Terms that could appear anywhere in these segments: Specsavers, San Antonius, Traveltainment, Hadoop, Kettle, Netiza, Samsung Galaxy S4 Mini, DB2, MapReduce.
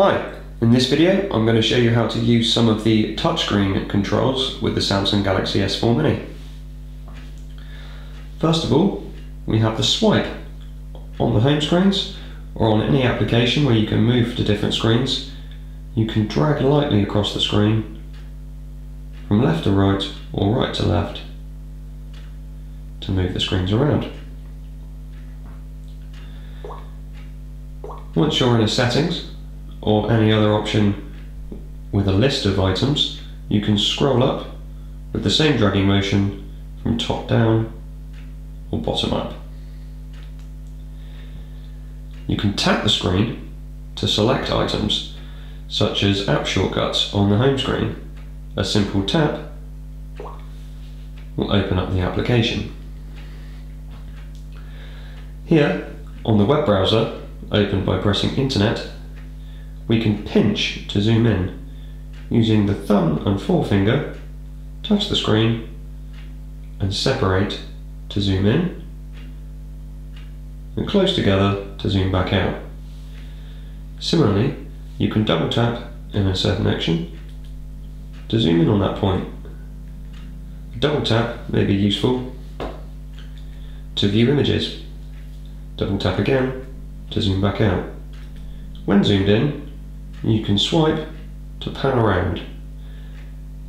Hi, in this video I'm going to show you how to use some of the touchscreen controls with the Samsung Galaxy S4 Mini. First of all, we have the swipe on the home screens or on any application where you can move to different screens. You can drag lightly across the screen from left to right or right to left to move the screens around. Once you're in the settings, or any other option with a list of items, you can scroll up with the same dragging motion from top down or bottom up. You can tap the screen to select items such as app shortcuts on the home screen. A simple tap will open up the application. Here on the web browser, opened by pressing internet, we can pinch to zoom in. Using the thumb and forefinger, touch the screen and separate to zoom in, and close together to zoom back out. Similarly, you can double tap in a certain action to zoom in on that point. A double tap may be useful to view images. Double tap again to zoom back out. When zoomed in, you can swipe to pan around.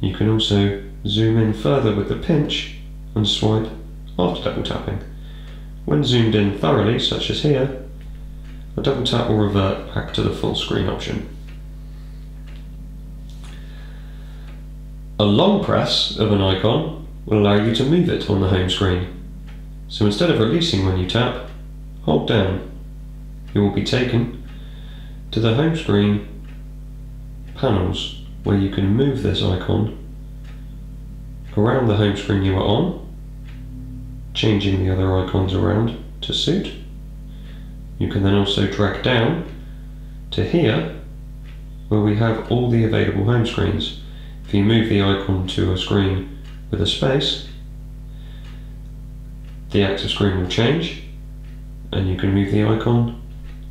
You can also zoom in further with the pinch and swipe after double tapping. When zoomed in thoroughly, such as here, a double tap will revert back to the full screen option. A long press of an icon will allow you to move it on the home screen. So instead of releasing when you tap, hold down. You will be taken to the home screen panels where you can move this icon around the home screen you are on, changing the other icons around to suit. You can then also drag down to here where we have all the available home screens. If you move the icon to a screen with a space, the active screen will change and you can move the icon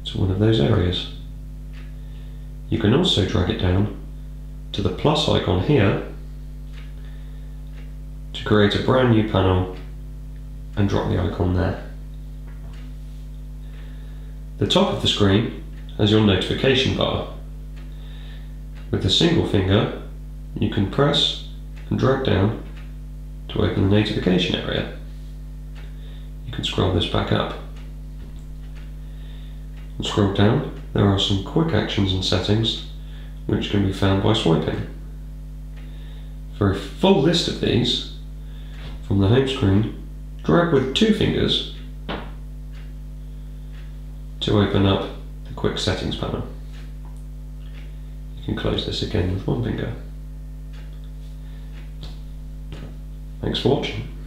to one of those areas. You can also drag it down to the plus icon here to create a brand new panel and drop the icon there. The top of the screen has your notification bar. With a single finger, you can press and drag down to open the notification area. You can scroll this back up. Scroll down, there are some quick actions and settings which can be found by swiping. For a full list of these, from the home screen, drag with two fingers to open up the quick settings panel. You can close this again with one finger. Thanks for watching.